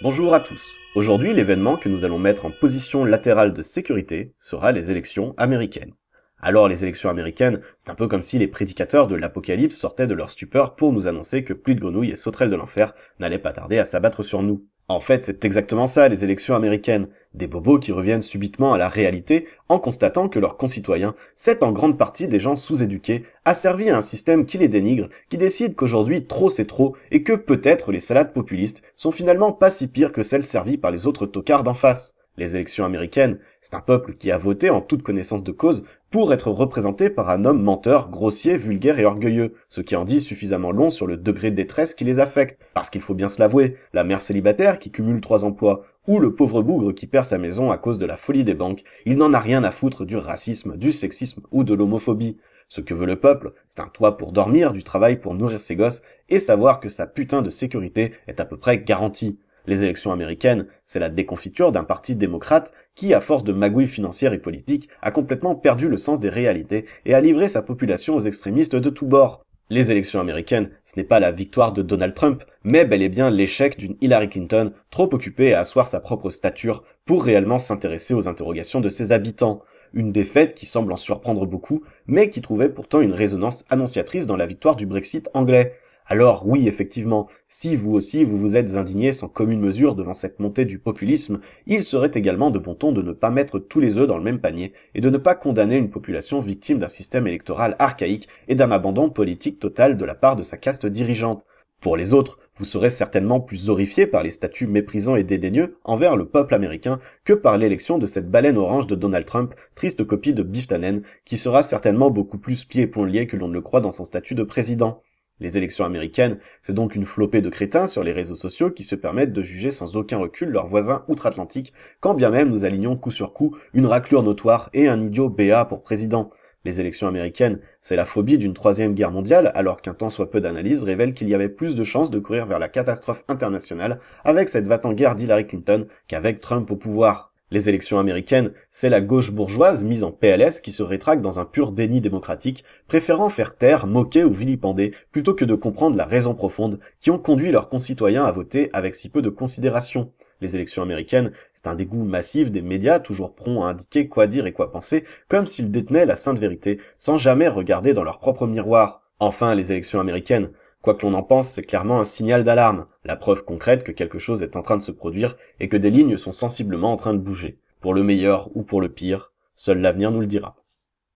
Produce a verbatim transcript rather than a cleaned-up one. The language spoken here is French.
Bonjour à tous. Aujourd'hui, l'événement que nous allons mettre en position latérale de sécurité sera les élections américaines. Alors les élections américaines, c'est un peu comme si les prédicateurs de l'apocalypse sortaient de leur stupeur pour nous annoncer que pluie de grenouilles et sauterelles de l'enfer n'allaient pas tarder à s'abattre sur nous. En fait, c'est exactement ça les élections américaines, des bobos qui reviennent subitement à la réalité en constatant que leurs concitoyens, c'est en grande partie des gens sous-éduqués, asservis à un système qui les dénigre, qui décide qu'aujourd'hui trop c'est trop et que peut-être les salades populistes sont finalement pas si pires que celles servies par les autres tocards d'en face. Les élections américaines, c'est un peuple qui a voté en toute connaissance de cause pour être représenté par un homme menteur, grossier, vulgaire et orgueilleux, ce qui en dit suffisamment long sur le degré de détresse qui les affecte. Parce qu'il faut bien se l'avouer, la mère célibataire qui cumule trois emplois, ou le pauvre bougre qui perd sa maison à cause de la folie des banques, il n'en a rien à foutre du racisme, du sexisme ou de l'homophobie. Ce que veut le peuple, c'est un toit pour dormir, du travail pour nourrir ses gosses, et savoir que sa putain de sécurité est à peu près garantie. Les élections américaines, c'est la déconfiture d'un parti démocrate qui, à force de magouilles financières et politiques, a complètement perdu le sens des réalités et a livré sa population aux extrémistes de tous bords. Les élections américaines, ce n'est pas la victoire de Donald Trump, mais bel et bien l'échec d'une Hillary Clinton trop occupée à asseoir sa propre stature pour réellement s'intéresser aux interrogations de ses habitants. Une défaite qui semble en surprendre beaucoup, mais qui trouvait pourtant une résonance annonciatrice dans la victoire du Brexit anglais. Alors oui, effectivement, si vous aussi vous vous êtes indigné sans commune mesure devant cette montée du populisme, il serait également de bon ton de ne pas mettre tous les œufs dans le même panier et de ne pas condamner une population victime d'un système électoral archaïque et d'un abandon politique total de la part de sa caste dirigeante. Pour les autres, vous serez certainement plus horrifiés par les statuts méprisants et dédaigneux envers le peuple américain que par l'élection de cette baleine orange de Donald Trump, triste copie de Biff Tannen, qui sera certainement beaucoup plus pieds et poings liés que l'on ne le croit dans son statut de président. Les élections américaines, c'est donc une flopée de crétins sur les réseaux sociaux qui se permettent de juger sans aucun recul leurs voisins outre-Atlantique, quand bien même nous alignons coup sur coup une raclure notoire et un idiot béat pour président. Les élections américaines, c'est la phobie d'une troisième guerre mondiale, alors qu'un tant soit peu d'analyse révèle qu'il y avait plus de chances de courir vers la catastrophe internationale avec cette va-t-en-guerre d'Hillary Clinton qu'avec Trump au pouvoir. Les élections américaines, c'est la gauche bourgeoise mise en P L S qui se rétracte dans un pur déni démocratique, préférant faire taire, moquer ou vilipender, plutôt que de comprendre la raison profonde qui ont conduit leurs concitoyens à voter avec si peu de considération. Les élections américaines, c'est un dégoût massif des médias toujours prompts à indiquer quoi dire et quoi penser, comme s'ils détenaient la sainte vérité, sans jamais regarder dans leur propre miroir. Enfin, les élections américaines, quoi que l'on en pense, c'est clairement un signal d'alarme, la preuve concrète que quelque chose est en train de se produire et que des lignes sont sensiblement en train de bouger. Pour le meilleur ou pour le pire, seul l'avenir nous le dira.